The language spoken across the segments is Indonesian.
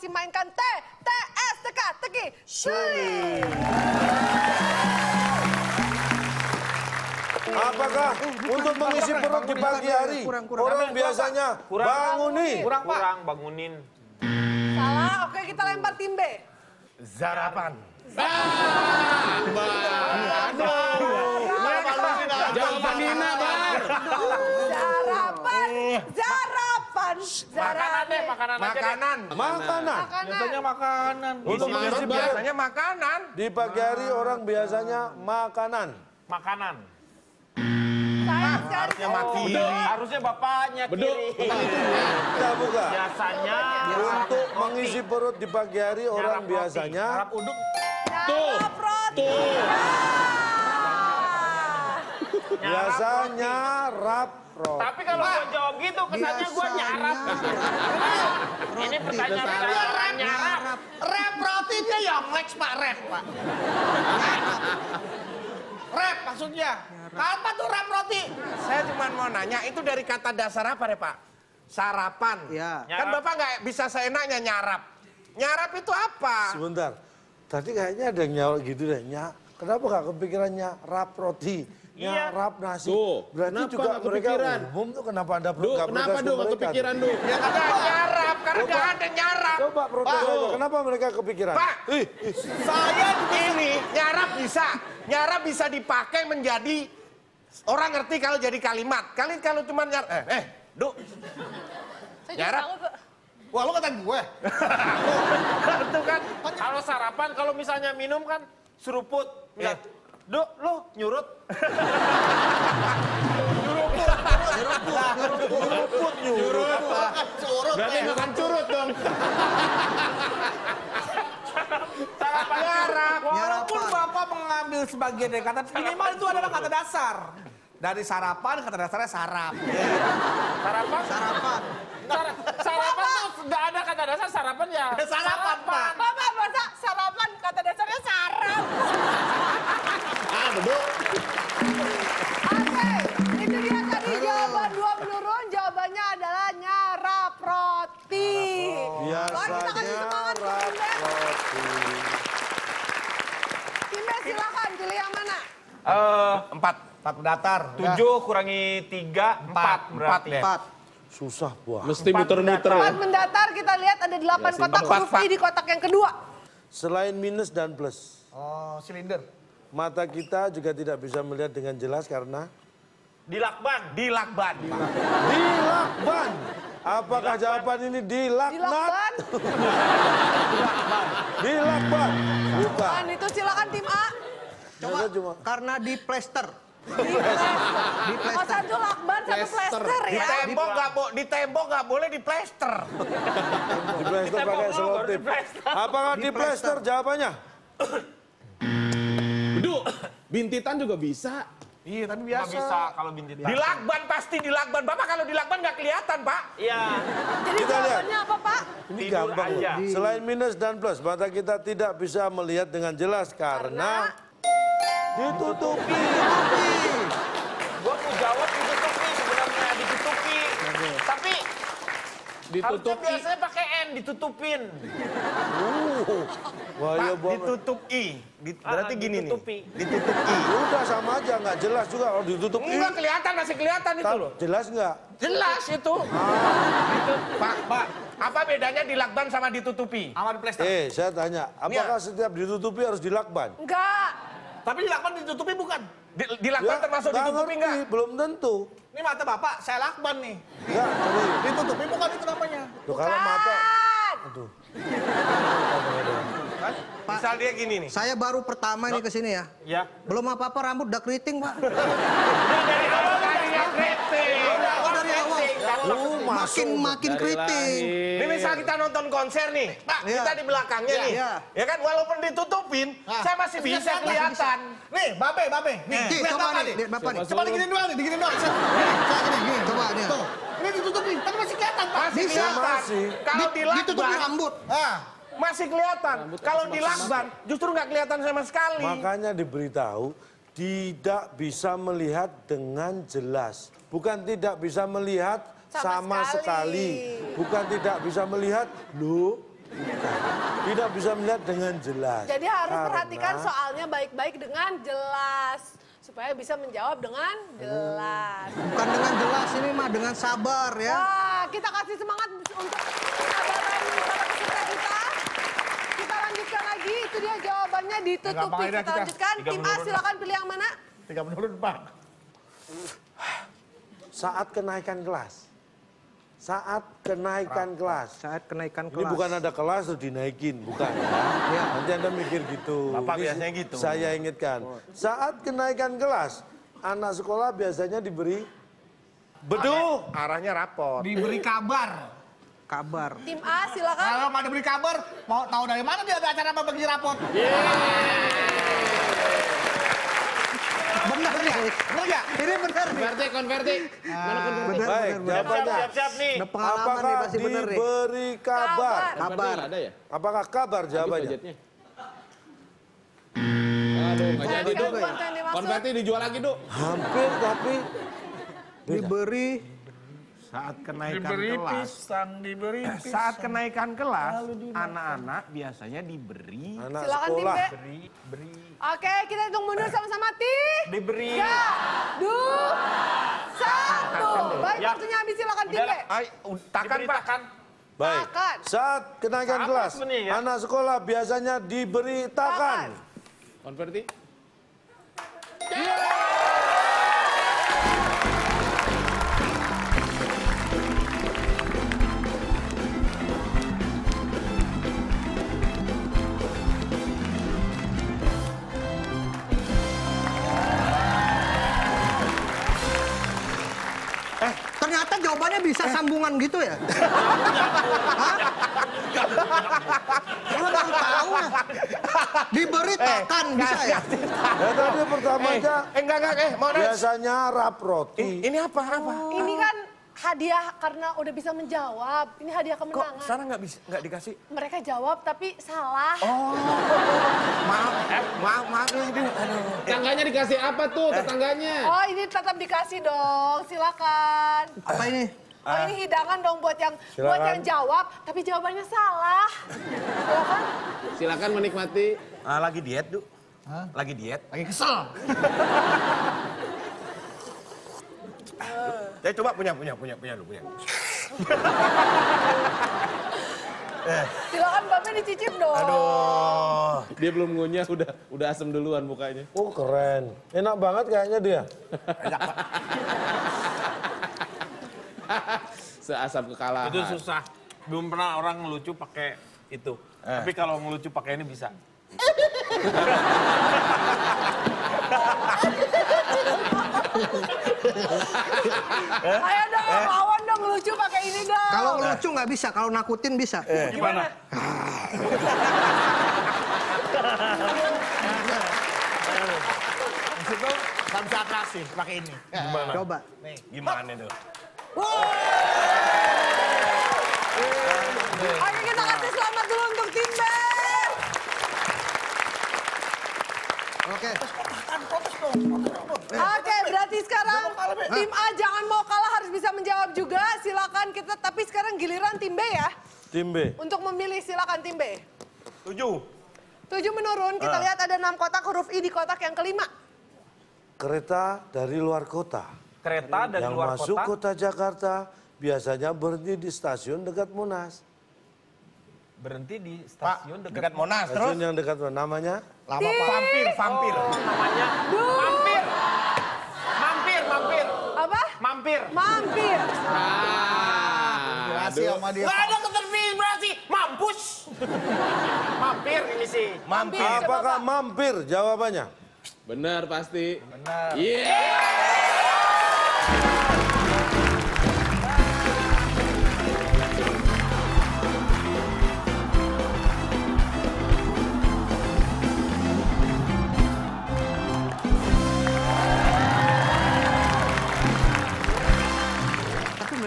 masih mainkan TTS teka-teki sulit. Apakah untuk mengisi perut di pagi hari orang biasanya bangunin? Salah, oke kita lempar tim B. Zarapan. Makanan. Untuk mengisi biasanya makanan. Di pagi hari orang biasanya makanan. Harusnya mati. Harusnya bapaknya kiri. Tidak buka. Biasanya untuk mengisi perut di pagi hari orang biasanya harap uduk. Biasanya rap. Tapi kalau gue jawab gitu, kesannya gue nyarap. Ini pertanyaan nyarap. Rap rotinya Yonglex Pak, Pak. Rap maksudnya. Apa tuh rap roti? Saya cuma mau nanya, itu dari kata dasar apa deh Pak? Sarapan. Kan Bapak nggak bisa seenaknya nyarap. Nyarap itu apa? Sebentar, tadi kayaknya ada yang nyawak gitu deh. Kenapa nggak kepikirannya rap roti? Nyarap nasi, berarti kenapa juga mereka umum tuh kenapa anda perlu gak protes ke mereka? Kepikiran tuh? Ya karena nyarap, karena gak ada nyarap. Coba protes aja, kenapa mereka kepikiran? Pak, saya ini nyarap bisa dipakai menjadi, orang ngerti kalau jadi kalimat. Kalian kalau cuma nyarap, nyarap. Wah lu kata gue. Itu kan, kalau sarapan, kalau misalnya minum kan seruput. Duh, lu nyurut. Nyurut. Berarti bukan curut dong. Nyarap. Walaupun Bapak mengambil sebagian dari kata, minimal itu adalah kata dasar. Dari sarapan, kata dasarnya sarap. Sarapan. Sarapan tuh nggak ada kata dasar sarapan ya. Sarapan, Pak. Bapak masa sarapan kata dasarnya sarap. Oke, itu dia tadi jawaban dua menurun. Jawabannya adalah nyarap roti. Biasanya nyarap roti. Timbe silakan pilih yang mana? 4 datar. 7 kurangi 3, 4 berarti. 4. Susah buah. Mesti muter-muter. 4 mendatar, kita lihat ada 8 kotak huruf I di kotak yang kedua. Selain minus dan plus. Oh, silinder. Mata kita juga tidak bisa melihat dengan jelas karena dilakban. Apakah jawaban ini dilaknat? Dilakban. Bukan. Itu silakan tim A. Coba. Karena diplester. Satu lakban, satu plester ya. Di tembok nggak boleh diplester. Diplester pakai selotip. Apakah diplester jawabannya? Bintitan juga bisa. Iya, tapi biasa. Nggak bisa kalau bintitan. Dilakban pasti dilakban. Bapak kalau dilakban nggak kelihatan, Pak. Iya. Jadi jawabannya apa, Pak? Ini gampang. Selain minus dan plus, mata kita tidak bisa melihat dengan jelas karena... ditutupi. Gua mau jawab ditutupi, sebenarnya ditutupi. Tapi... harusnya biasanya pakai N, ditutupin. Ditutup I. Berarti gini nih. Ditutup I. Udah sama aja, nggak jelas juga kalau ditutup I. Nggak kelihatan, masih kelihatan itu loh. Jelas nggak? Jelas itu. Pak, apa bedanya dilakban sama ditutupi? Sama diplester. Saya tanya, apakah setiap ditutupi harus dilakban? Enggak. Tapi dilakban ditutupi bukan? Dilakban termasuk ditutupi nggak? Belum tentu. Ini mata Bapak, saya lakban nih. Enggak, ditutupi bukan itu namanya. Kalau mata... aduh. Misal dia gini nih. Saya baru pertama nih kesini ya. Iya. Belum apa-apa rambut udah keriting, Pak. Dari awal keriting. Dari awal. Makin keriting. Ini misal kita nonton konser nih. Pak, kita di belakangnya nih. Ya kan, walaupun ditutupin, saya masih bisa kelihatan. Nih, Babe. Nih, lihat Bapak nih. Coba diginiin doang nih, coba nih. Ini ditutupin, tapi masih kelihatan, Pak. Bisa. Kalau ditutupin rambut. Masih kelihatan. Kalau dilakban justru nggak kelihatan sama sekali. Makanya diberitahu tidak bisa melihat dengan jelas. Bukan tidak bisa melihat sama sekali. Bukan tidak bisa melihat. Lu Tidak bisa melihat dengan jelas. Jadi harus perhatikan soalnya baik-baik dengan jelas. Supaya bisa menjawab dengan jelas. Bukan dengan jelas ini mah, dengan sabar ya. Wah, kita kasih semangat untuk kesabaran para peserta kita. Kita lanjutkan lagi, itu dia jawabannya ditutupi. Kita lanjutkan, tim A silakan pilih yang mana? 3 menurun, Pak. Saat kenaikan kelas. Saat kenaikan kelas. Saat kenaikan kelas. Ini bukan ada kelas terus dinaikin, bukan. Ya. Nanti Anda mikir gitu. Bapak biasanya gitu. Saya ingatkan. Saat kenaikan kelas, anak sekolah biasanya diberi beduh. Arahnya rapor. Diberi kabar. Kabar. Tim A silakan. Kalau mau diberi kabar, mau tahu dari mana dia ada acara apa bagi rapor? Benar ya? Benar ya? Ini benar nih. Konverti. Baik, jawabannya. Siap-siap nih. Apakah diberi kabar? Kabar. Apakah kabar jawabannya? Aduh, nggak jadi, Duk. Konverti dijual lagi, Duk. Hampir, tapi diberi saat kenaikan kelas. Diberi pisang. Saat kenaikan kelas, anak-anak biasanya diberi. Silakan tim B. Oke, kita hitung mundur sama-sama. Diberi. 3, 2, 1. Baik, waktunya habis, silakan tim B. Takan, Pak. Baik. Saat kenaikan kelas, anak sekolah biasanya diberi takan. Konverti. Jawabannya bisa sambungan gitu ya? Hah? Kalau mau tahu lah. Diberi takan bisa ya? Ya tadi pertama aja. Biasanya rap roti. Ini apa? Ini kan hadiah karena udah bisa menjawab. Ini hadiah kemenangan. Kok Sarah nggak dikasih? Mereka jawab tapi salah. Oh. Maaf. Tetangganya dikasih apa tuh tetangganya? Oh ini tetap dikasih dong, silakan. Apa ini? Oh ini hidangan dong buat yang jawab tapi jawabannya salah. Silakan. Silakan menikmati. Lagi diet, Duk. Lagi diet. Lagi kesel. Saya coba punya. Silakan Bapak dicicip dong. Aduh, dia belum ngunyah udah asem duluan mukanya. Oh keren, enak banget kayaknya dia. Seasam kekalahan. Itu susah, belum pernah orang ngelucu pakai itu. Tapi kalau ngelucu pakai ini bisa. Ayo dong, lawan dong lucu pakai ini dong. Kalau lucu nggak bisa, kalau nakutin bisa. Gimana? Itu kan bisa atraksi pakai ini. Gimana? Coba. Nih, gimana itu? Oke, kita kasih selamat dulu untuk tim B. Oke. Oke, berarti sekarang tim A jangan mau kalah harus bisa menjawab juga. Silakan kita, tapi sekarang giliran tim B ya. Tim B. Untuk memilih silakan tim B. 7 menurun, kita lihat ada 6 kotak, huruf I di kotak yang kelima. Kereta dari luar kota. Kereta dari luar kota. Yang masuk kota Jakarta biasanya berhenti di stasiun dekat Monas. Berhenti di stasiun dekat Monas. Stasiun yang dekat Monas namanya? Mampir. Namanya? Mampir. Mampir. Apa? Mampir. Berhasil sama dia. Gak ada keterpilihan, mampus. Mampir ini sih. Mampir. Apakah mampir jawabannya? Benar pasti. Benar.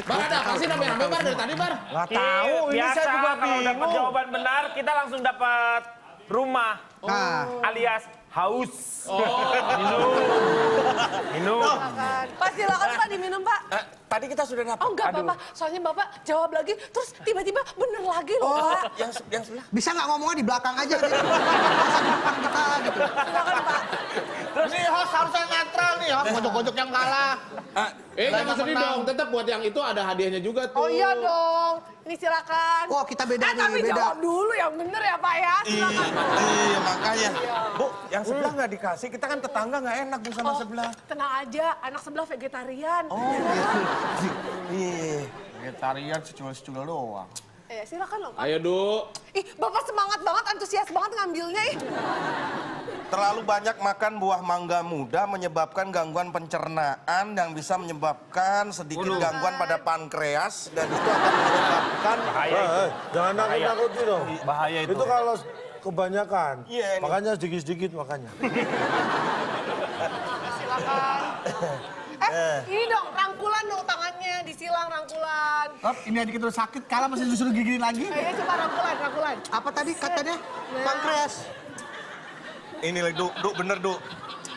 Bar dari tadi, Bar. Nggak tahu, ini saya juga bingung. Kalau dapat jawaban benar, kita langsung dapat rumah, alias haus. Minum. Pas silakan Pak diminum Pak. Tadi kita sudah nafas. Oh enggak Bapak, soalnya Bapak jawab lagi, terus tiba-tiba bener lagi loh Pak. Yang sebelah. Bisa nggak ngomongnya di belakang aja? Di depan kita gitu. Silakan Pak. Terus nih host harusnya netral nih, gojok-gojok yang kalah. Jangan sedih dong, tetap buat yang itu ada hadiahnya juga tuh. Oh iya dong, ini silakan. Wah kita beda nih, tapi jawab dulu yang bener ya Pak ya, silakan Pak. Iya makanya. Bu, yang sebelah nggak dikasih, kita kan tetangga nggak enak Bu sama sebelah. Tenang aja, anak sebelah vegetarian. Oh iya, vegetarian secula-secula doang. Silakan loh Pak. Ayo Du. Ih Bapak semangat banget, antusias banget ngambilnya ih. Terlalu banyak makan buah mangga muda menyebabkan gangguan pencernaan yang bisa menyebabkan sedikit gangguan pada pankreas dan itu akan menyebabkan bahaya. Jangan nakut-nakuti dong. Bahaya itu. Itu kalau kebanyakan. Iya, makanya sedikit-sedikit makanya. Silakan. Ini dong rangkulan dong tangannya disilang rangkulan. Ini adik kita sakit kalah masih disuruh gigitin lagi. Iya cuma rangkulan, rangkulan. Apa tadi katanya? Pankreas. Ini lagi, bener, Du.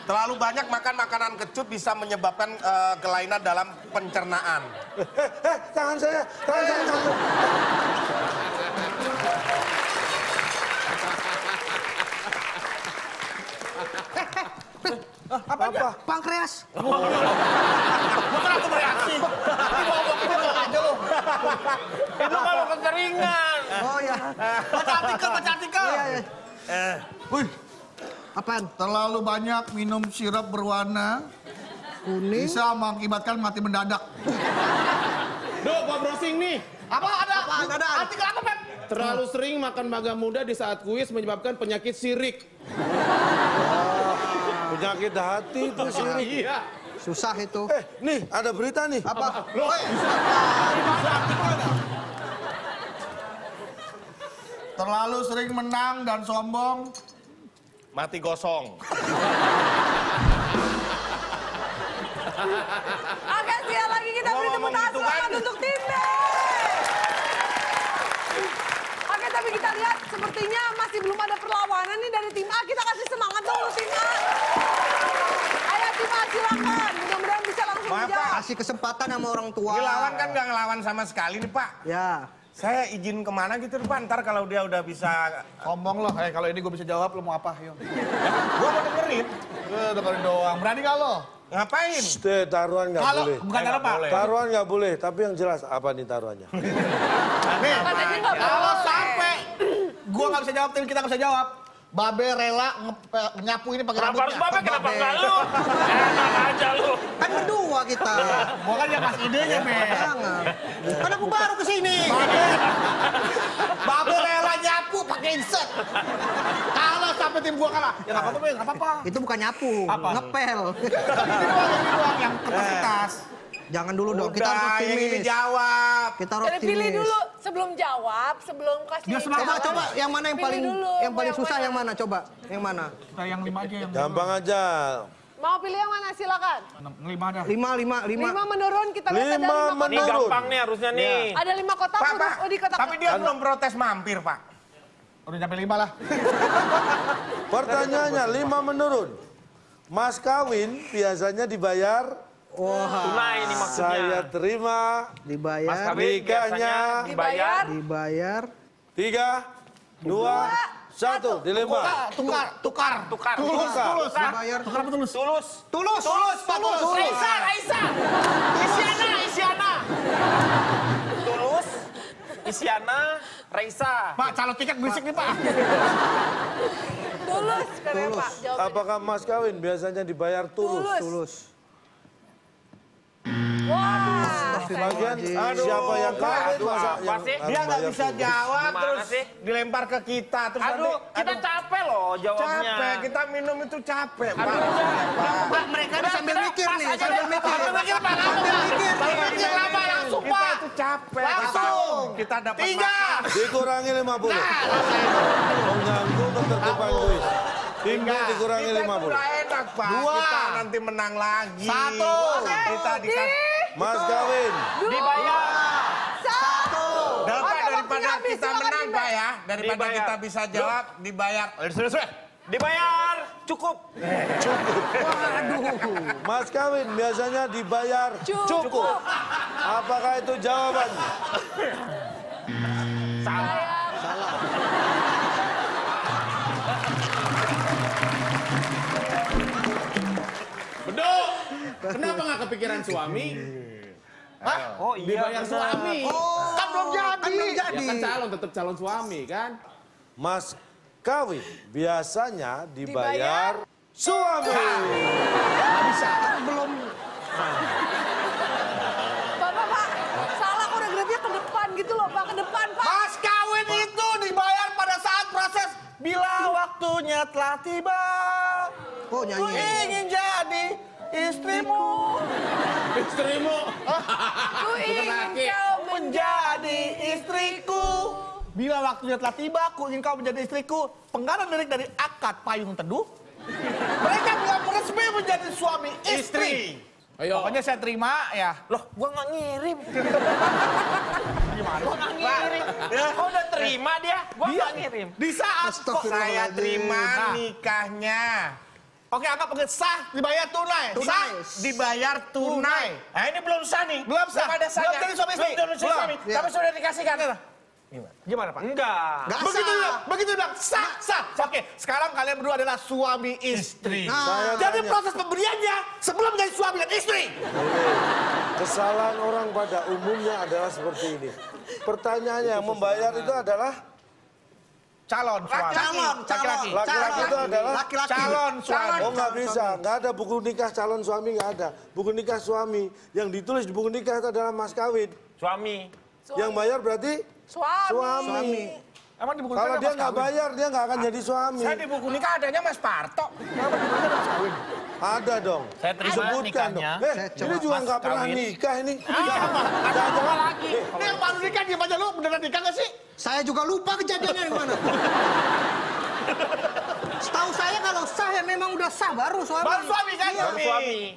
Terlalu banyak makan makanan kecut bisa menyebabkan kelainan dalam pencernaan. Tangan saya, tangan saya. Apa? Pankreas. Bukan aku bereaksi. Itu kalau kekeringan. Oh iya. Baca artikel, baca artikel. Wih. Apaan? Terlalu banyak minum sirup berwarna kuning bisa mengakibatkan mati mendadak. Duh, gua browsing nih. Apa ada? Ada. Artikel apa, Pep? Terlalu sering makan mangga muda di saat kuis menyebabkan penyakit sirik. Penyakit hati itu sirik. Iya. Susah itu. Nih, ada berita nih. Apa? Loh, terlalu sering menang dan sombong. Mati gosong. Oke, siap lagi kita beri tepuk tangan untuk tim B. Oke, tapi kita lihat sepertinya masih belum ada perlawanan nih dari tim A. Kita kasih semangat dong tim A. Ayo tim A silakan. Mudah-mudahan bisa langsung menjawab. Kasih kesempatan sama orang tua. Ngelawan kan nggak ngelawan sama sekali nih Pak. Ya. Saya izin kemana gitu Pak, ntar kalau dia udah bisa... Ngomong loh, kalau ini gue bisa jawab lo mau apa? Yuk. Gue mau dengerin. Dengerin doang, berani gak lo? Ngapain? Taruhan gak boleh. Bukan taruhan Pak? Taruhan gak boleh, tapi yang jelas apa nih taruhannya? Nih, kalau sampai gue gak bisa jawab, tim kita gak bisa jawab. Babe rela nyapu ini pakai rambutnya. Kenapa Babe? Kenapa enggak lu? Enak aja lu. Kan berdua kita. Gua kan yang kasih idenya, Be. Kan aku baru kesini. Babe rela nyapu pakai insert. Kalau sampai tim gua kalah, ya enggak apa-apa, enggak apa-apa. Itu bukan nyapu, ngepel. Ini doang yang kapasitas. Jangan dulu dong, kita harus optimis. Ini jawab. Kita harus optimis. Jadi pilih dulu sebelum jawab, sebelum kasih. Coba yang mana yang paling susah yang mana coba? Yang mana? Kita yang 5 aja yang. Gampang aja. Mau pilih yang mana silakan. 5 dah. 5. 5 menurun kita lihat ada 5 menurun. Ini gampang nih harusnya nih. Ada 5 kotak udah di kotak. Tapi dia belum protes mampir, Pak. Udah sampai 5 lah. Pertanyaannya 5 menurun. Mas kawin biasanya dibayar tunai ini maksudnya. Saya terima dibayar nikahnya dibayar 3, 2, 1 dilempar tulus Isyana Raisa. Pak calon tiket berisik nih Pak. Tulus katanya Pak. Apakah mas kawin biasanya dibayar tulus? Wah, bagian siapa yang kaget masa dia nggak bisa jawab terus dilempar ke kita terus. Aduh, kita capek loh jawabnya. Capek, kita minum itu capek. Pak, mereka sambil mikir nih, sambil mikir lama langsung Pak. Kita itu capek. Langsung kita dapat 3 dikurangi 50. Mengganggu ketertiban kuis. 3 dikurangi 50. Pak, 2 kita nanti menang lagi. 1 kita dikasih mas kawin dibayar 1 daripada kita menang Riba ya, daripada dibayar. Kita bisa jawab, dibayar. Dibayar, cukup. Cukup. Waduh. Mas Kawin biasanya dibayar cukup. Apakah itu jawabannya? Salah. Salah. Beduk, kenapa nggak kepikiran suami? Hah? Oh iya. Dibayar suami. Oh, kan belum jadi. Kan belum jadi. Ya kan calon, tetap calon suami kan. Mas Kawin biasanya dibayar suami. Nggak bisa. Kan belum. Bapak, salah kok regrepnya ke depan gitu loh, Pak. Ke depan, Pak. Mas Kawin itu dibayar pada saat proses. Bila waktunya telah tiba. Kok nyanyi? Ku ingin jadi istrimu. Istrimu. Ku ingin kau menjadi istriku. Bila waktunya telah tiba, ku ingin kau menjadi istriku. Penggalan lirik dari Akad Payung Teduh. Mereka belum resmi menjadi suami istri. Ayo. Pokoknya saya terima ya. Loh, gua nggak ngirim. Gimana? Gua nggak ngirim. Kau udah terima dia, gua nggak ngirim. Di saat kok saya terima nikahnya. Oke, anggap sah dibayar tunai. Sah dibayar tunai. Nah, ini belum sah nih. Belum sah. Belum jadi suami istri. Tapi sudah dikasihkan. Gimana, Pak? Enggak. Begitu bilang sah. Oke, sekarang kalian berdua adalah suami istri. Jadi proses pemberiannya sebelum menjadi suami dan istri. Kesalahan orang pada umumnya adalah seperti ini. Pertanyaannya, membayar itu adalah calon suami. Laki-laki itu adalah calon suami. Oh nggak bisa, nggak ada buku nikah calon suami, nggak ada. Buku nikah suami, yang ditulis di buku nikah itu adalah mas kawin. Suami. Yang bayar berarti? Suami. Emang di buku nikah kalau dia nggak bayar, dia nggak akan jadi suami. Saya di buku nikah adanya Mas Parto. Ada dong. Saya terima nikahnya. Ini juga nggak pernah nikah ini. Ada apa lagi? Ini yang baru nikah dia aja lu beneran nikah nggak sih? Saya juga lupa kejadiannya yang mana. Setahu saya kalau sah ya memang udah sah baru suami. Baru suami.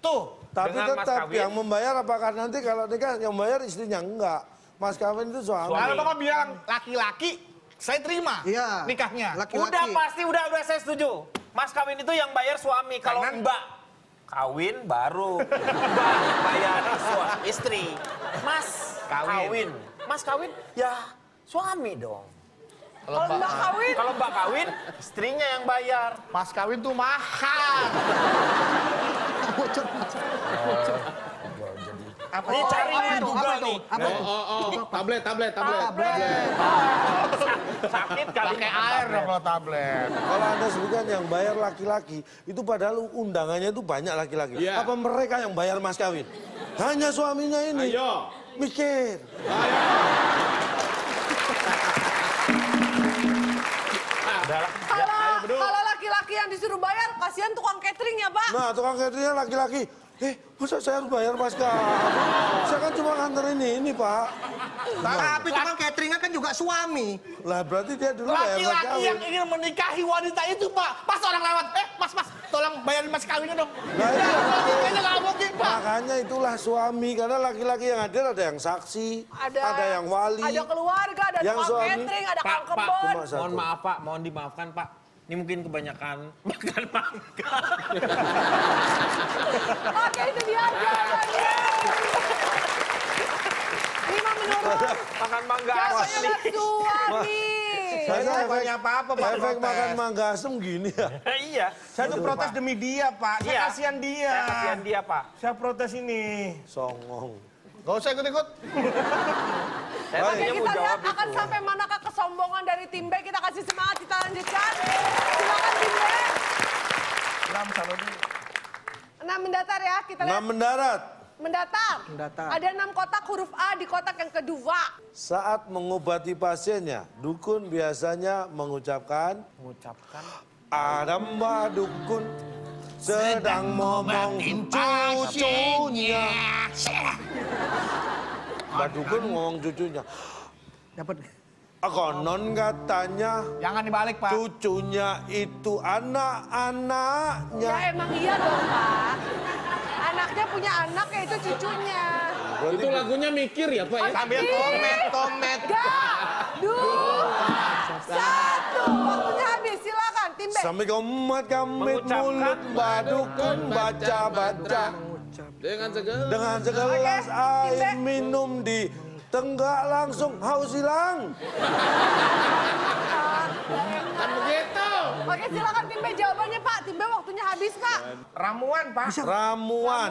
Tuh. Tapi tetap yang membayar apakah nanti kalau nikah yang membayar istrinya enggak. Mas kawin itu suami. Kalau bapak bilang laki-laki, saya terima nikahnya. Laki-laki. Udah pasti udah saya setuju. Mas kawin itu yang bayar suami. Kalau mbak kawin baru mbak bayar suami istri. Mas kawin ya. Suami dong. Kalau mbak kawin, istrinya yang bayar. Mas kawin tuh mahal. Dicari di Google nih. Tablet. Sakit kali kayak air dong kalau tablet. Kalau Anda sebutkan yang bayar laki-laki, itu padahal undangannya itu banyak laki-laki. Apa mereka yang bayar mas kawin? Hanya suaminya ini. Ayo. Mikir. Kalau laki-laki yang disuruh bayar, kasihan tukang catering ya, Pak. Nah, tukang cateringnya laki-laki. Masa saya harus bayar mas kawin? Saya kan cuma nganter ini, Pak. Tapi tukang cateringnya kan juga suami. Lah, berarti dia dulu bayar mas kawin. Laki-laki yang ingin menikahi wanita itu, Pak. Pas orang lewat, mas, tolong bayarin mas kawinnya dong. Makanya itulah suami, karena laki-laki yang hadir ada yang saksi, ada yang wali. Ada keluarga, ada tukang catering, ada tukang kebun. Mohon maaf, Pak. Mohon dimaafkan, Pak. Ini mungkin kebanyakan makan. Oke, itu dia aja. Ini mah menurut makan mangga asem. Saya banyak apa-apa, Pak. Efek makan mangga asem gini ya. Iya. Saya tuh protes demi dia, Pak. Saya kasihan dia. Saya kasihan dia, Pak. Saya protes ini. Songong. Gak usah ikut-ikut. Oke, kita lihat akan sampai manakah kesombongan dari tim B. Kita kasih semangat, kita lanjutkan. Silakan tim B. 6 mendatar ya, kita lihat. 6 mendarat. Mendatar. Ada 6 kotak huruf A di kotak yang kedua. Saat mengobati pasiennya, dukun biasanya mengucapkan. Aramba dukun sedang ngomongin cucunya. Mbak dukun ngomong cucunya. Dapat. Konon katanya. Jangan dibalik, Pak. Cucunya itu anak-anaknya. Ya emang iya dong, Pak. Anaknya punya anak, ya itu cucunya. Itu lagunya mikir ya, Pak. Sambil tomet. Gak. Duh. satu. Waktunya habis, silakan tim B. Sampai kemat kami mulut badukun baca-baca dengan segelas air minum di tenggak langsung haus hilang. Kan begitu. Oke, silakan tim B jawabannya, Pak. Tim B waktunya habis, Pak. Ramuan, Pak. Ramuan.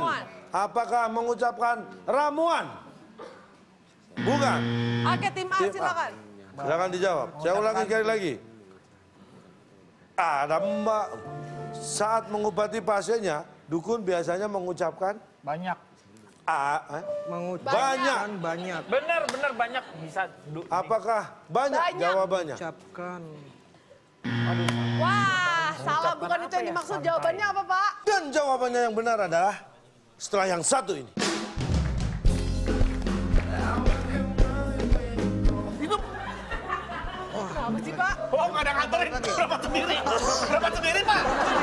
Apakah mengucapkan ramuan? Bukan. Oke, tim A silakan. Silakan dijawab. Saya ulangi sekali lagi. Ada Mbak. Saat mengobati pasiennya, dukun biasanya mengucapkan banyak. Banyak. Benar banyak bisa. Apakah banyak jawabannya? Ucapkan. Wah, salah, bukan itu yang dimaksud. Jawabannya apa, Pak? Dan jawabannya yang benar adalah setelah yang satu ini. Itu apa sih, Pak? Oh, nggak ada kantor ini. Berapa sendiri, Pak?